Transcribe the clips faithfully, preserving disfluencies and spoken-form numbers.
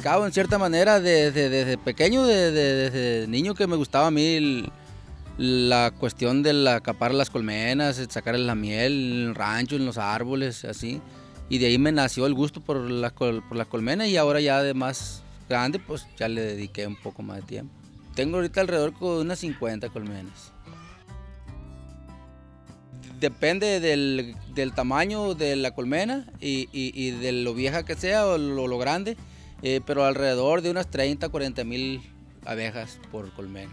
identificado en cierta manera desde, desde pequeño, desde, desde niño, que me gustaba a mí el, la cuestión del acapar las colmenas, sacar la miel en el rancho, en los árboles, así. Y de ahí me nació el gusto por las por la colmenas, y ahora ya de más grande pues ya le dediqué un poco más de tiempo. Tengo ahorita alrededor de unas cincuenta colmenas. Depende del, del tamaño de la colmena y, y, y de lo vieja que sea o lo, lo grande, eh, pero alrededor de unas treinta, cuarenta mil abejas por colmena.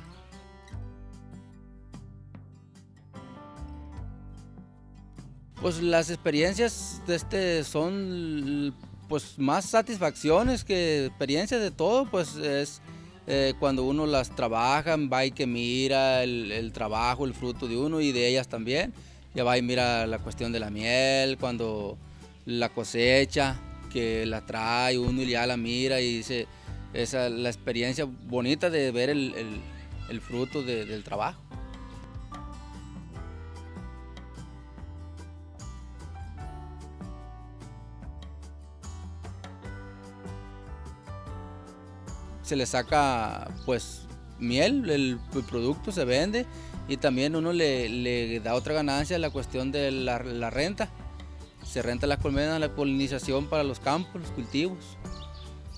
Pues las experiencias de este son pues más satisfacciones que experiencias de todo, pues es eh, cuando uno las trabaja, va y que mira el, el trabajo, el fruto de uno y de ellas también. Ya va y mira la cuestión de la miel, cuando la cosecha, que la trae uno y ya la mira y dice, esa es la experiencia bonita de ver el, el, el fruto de, del trabajo. Se le saca pues miel, el, el producto se vende. Y también uno le, le da otra ganancia a la cuestión de la, la renta. Se renta las colmenas, la polinización para los campos, los cultivos,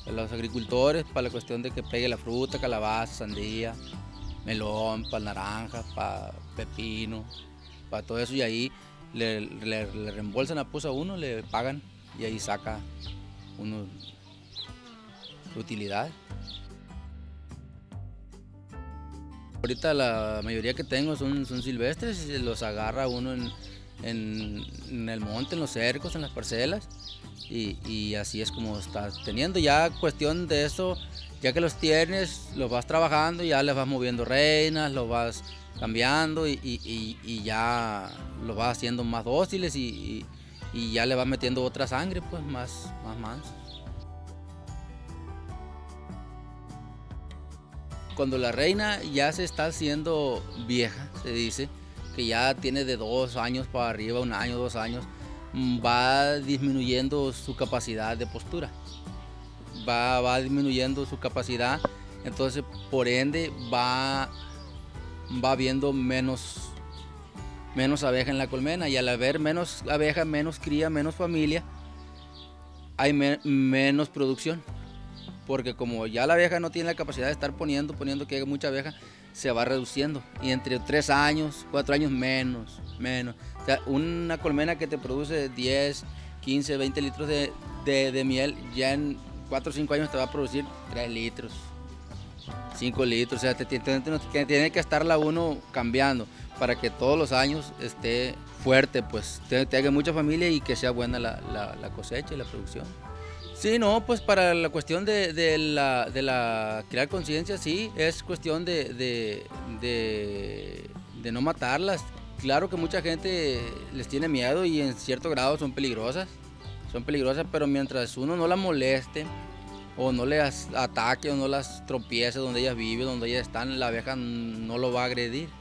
para los agricultores, para la cuestión de que pegue la fruta, calabaza, sandía, melón, para naranjas, para pepino, para todo eso. Y ahí le, le, le reembolsan a puso a uno, le pagan y ahí saca uno utilidad. Ahorita la mayoría que tengo son, son silvestres, y los agarra uno en, en, en el monte, en los cercos, en las parcelas, y, y así es como estás teniendo. Ya cuestión de eso, ya que los tienes, los vas trabajando, ya les vas moviendo reinas, los vas cambiando y, y, y ya los vas haciendo más dóciles y, y, y ya le vas metiendo otra sangre, pues más, más manso. Cuando la reina ya se está haciendo vieja, se dice que ya tiene de dos años para arriba, un año, dos años, va disminuyendo su capacidad de postura, va, va disminuyendo su capacidad, entonces por ende va, va viendo menos, menos abeja en la colmena, y al haber menos abeja, menos cría, menos familia, hay me, menos producción. Porque como ya la abeja no tiene la capacidad de estar poniendo, poniendo que hay mucha abeja, se va reduciendo. Y entre tres años, cuatro años, menos, menos. O sea, una colmena que te produce diez, quince, veinte litros de, de, de miel, ya en cuatro o cinco años te va a producir tres litros, cinco litros. O sea, te, te, te, te, tiene que estarla uno cambiando para que todos los años esté fuerte, pues te, te haga mucha familia y que sea buena la, la, la cosecha y la producción. Sí, no, pues para la cuestión de, de, la, de la crear conciencia, sí, es cuestión de, de, de, de no matarlas. Claro que mucha gente les tiene miedo y en cierto grado son peligrosas, son peligrosas, pero mientras uno no las moleste o no las ataque o no las tropiece donde ellas viven, donde ellas están, la abeja no lo va a agredir.